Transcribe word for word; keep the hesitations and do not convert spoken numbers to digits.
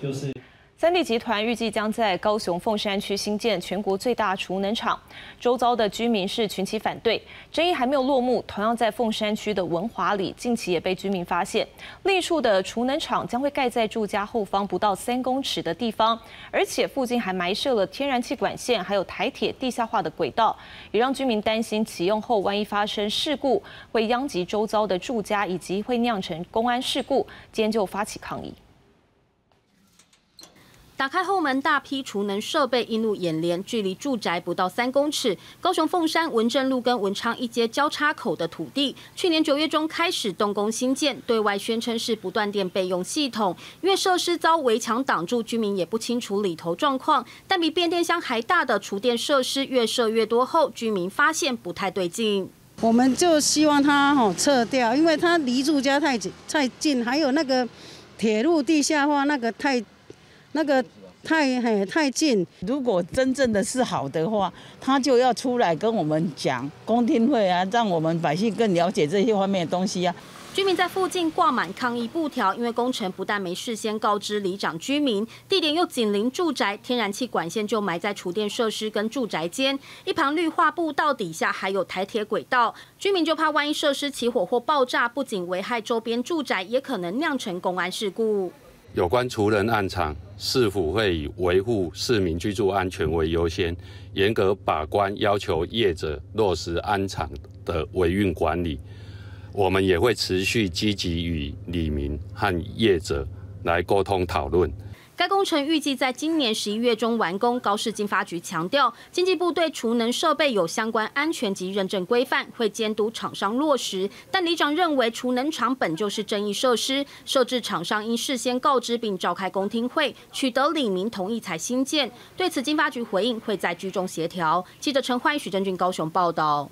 就是三立集团预计将在高雄凤山区新建全国最大储能厂，周遭的居民是群起反对，争议还没有落幕。同样在凤山区的文华里，近期也被居民发现，另一处的储能厂将会盖在住家后方不到三公尺的地方，而且附近还埋设了天然气管线，还有台铁地下化的轨道，也让居民担心启用后万一发生事故，会殃及周遭的住家，以及会酿成公安事故。今天就发起抗议。 打开后门，大批储能设备映入眼帘，距离住宅不到三公尺。高雄凤山文政路跟文昌一街交叉口的土地，去年九月中开始动工兴建，对外宣称是不断电备用系统。因为设施遭围墙挡住，居民也不清楚里头状况。但比变电箱还大的储电设施越设越多后，居民发现不太对劲。 我们就希望它吼撤掉，因为它离住家太近太近，还有那个铁路地下化那个太那个太嘿太近。如果真正的是好的话，他就要出来跟我们讲公听会啊，让我们百姓更了解这些方面的东西啊。 居民在附近挂满抗议布条，因为工程不但没事先告知里长居民，地点又紧邻住宅，天然气管线就埋在储电设施跟住宅间，一旁绿化步道底下还有台铁轨道，居民就怕万一设施起火或爆炸，不仅危害周边住宅，也可能酿成公安事故。有关储能案场是否会以维护市民居住安全为优先，严格把关，要求业者落实安场的维运管理。 我们也会持续积极与里民和业者来沟通讨论。该工程预计在今年十一月中完工。高市经发局强调，经济部对储能设备有相关安全及认证规范，会监督厂商落实。但里长认为，储能厂本就是争议设施，设置厂商应事先告知并召开公听会，取得里民同意才兴建。对此，经发局回应会在居中协调。记者陈焕、许正俊高雄报道。